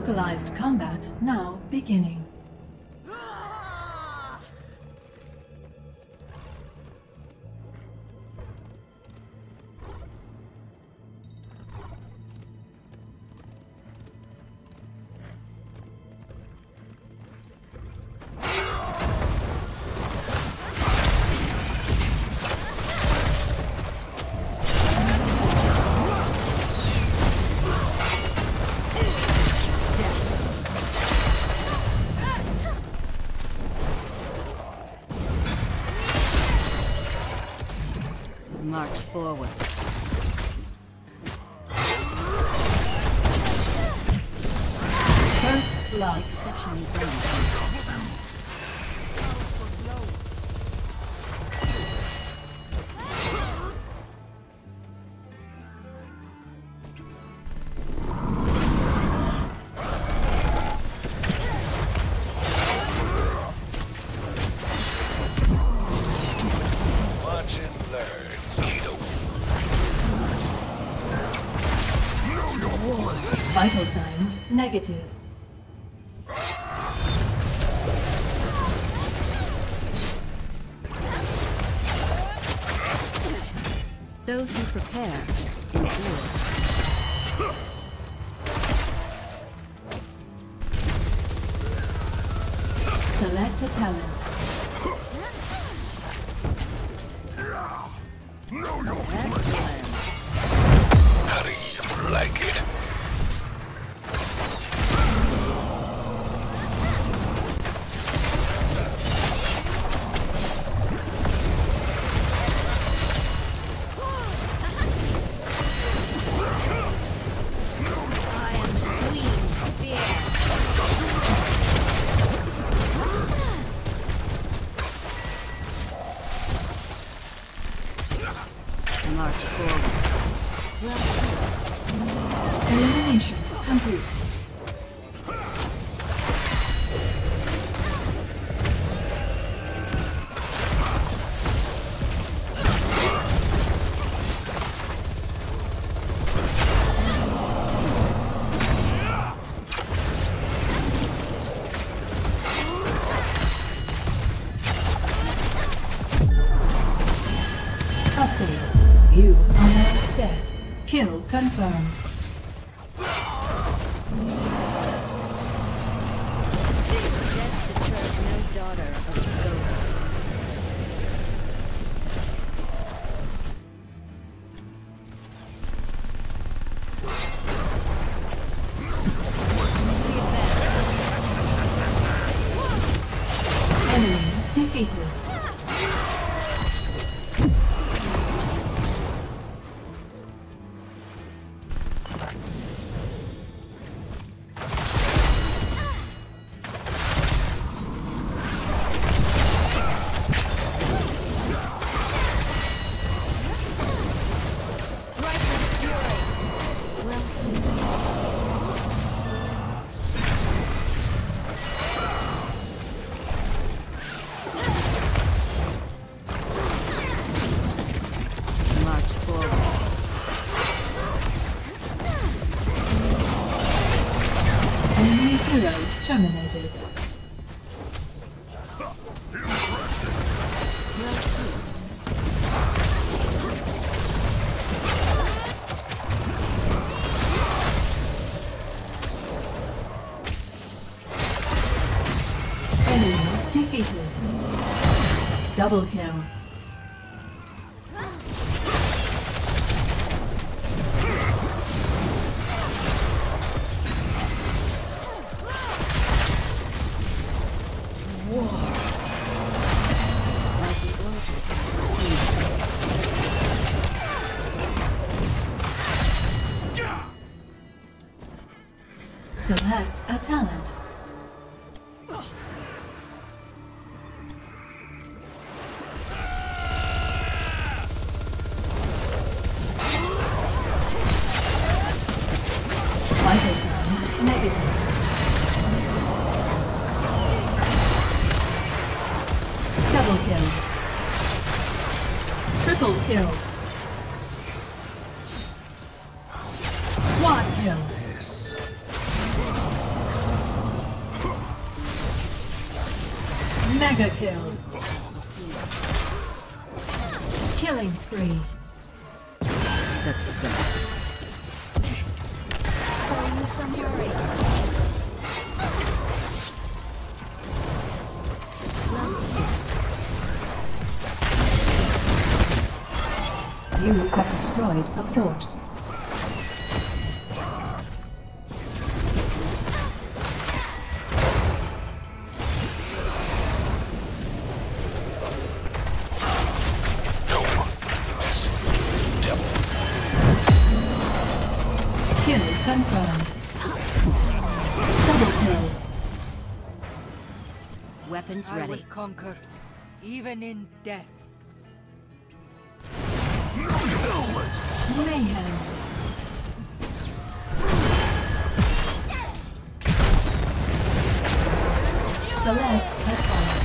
Localized combat now beginning. March forward. First blood. Exceptionally brave. Vital signs negative. Those who prepare endure. Select a talent. Know your place. How do you like it? March forward. Elimination complete. Update. You are now dead. Kill confirmed. Death deterred no daughter of the ghosts. Enemy defeated. Terminated. Enemy defeated. Double kill. Select a talent. Vital signs negative. Double kill. Triple kill. Quad kill. Mega kill. Killing spree. Success. Falling from your race. You have destroyed a fort. Confirmed. Double kill. Weapons ready. I will conquer, even in death. Mayhem. Select attack.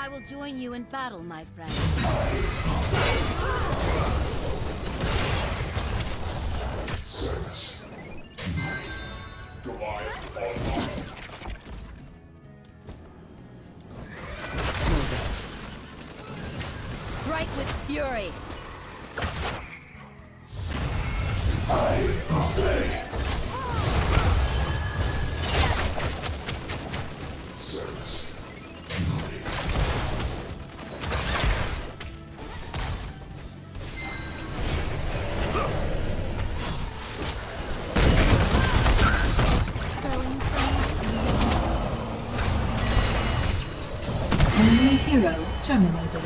I will join you in battle, my friend. Service. Strike with fury. I obey. Service. Hero terminated.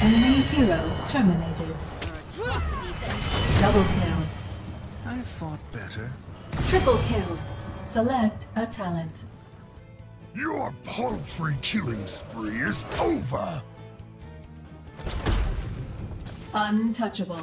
Enemy hero terminated. Double kill. I fought better. Triple kill. Select a talent. Your paltry killing spree is over! Untouchable.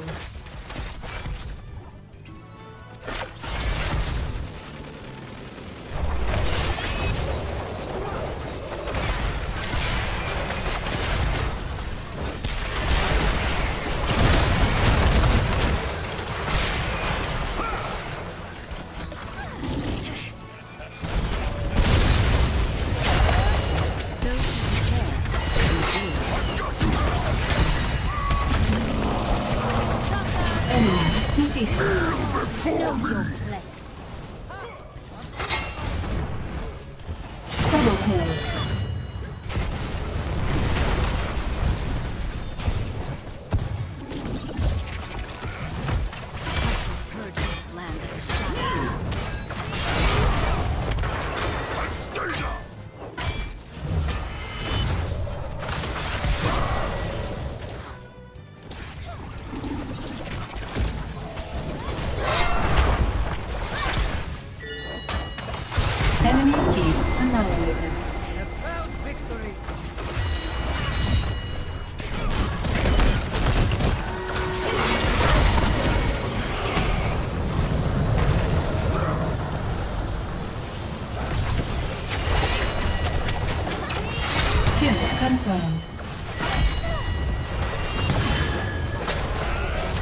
Confirmed.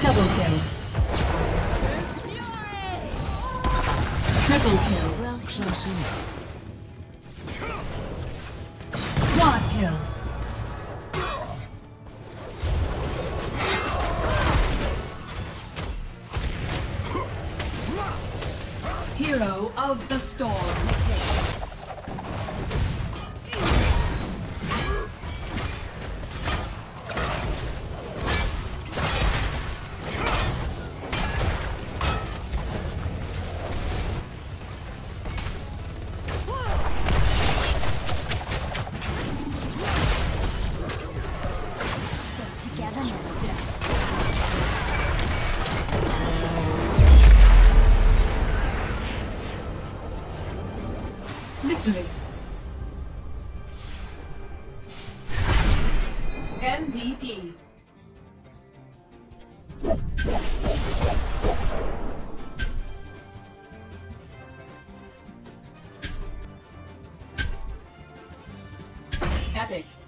Double kill. Triple kill. Well, close enough. freedom. Hero of the storm. Victory. MVP. Epic.